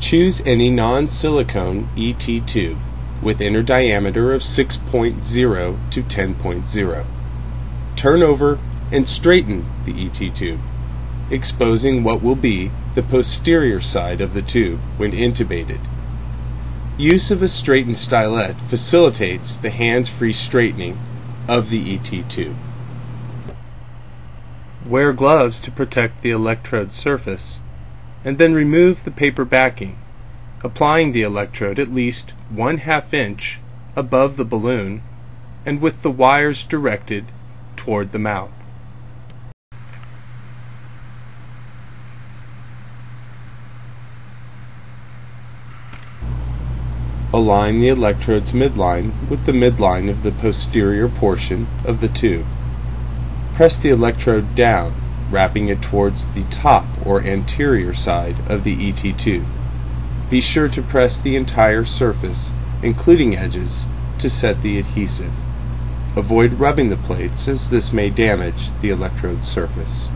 Choose any non-silicone ET tube with inner diameter of 6.0 to 10.0. Turn over and straighten the ET tube, exposing what will be the posterior side of the tube when intubated. Use of a straightened stylet facilitates the hands-free straightening of the ET tube. Wear gloves to protect the electrode surface, and then remove the paper backing, applying the electrode at least 1/2 inch above the balloon and with the wires directed toward the mouth. Align the electrode's midline with the midline of the posterior portion of the tube. Press the electrode down, wrapping it towards the top or anterior side of the ET tube. Be sure to press the entire surface, including edges, to set the adhesive. Avoid rubbing the plates, as this may damage the electrode surface.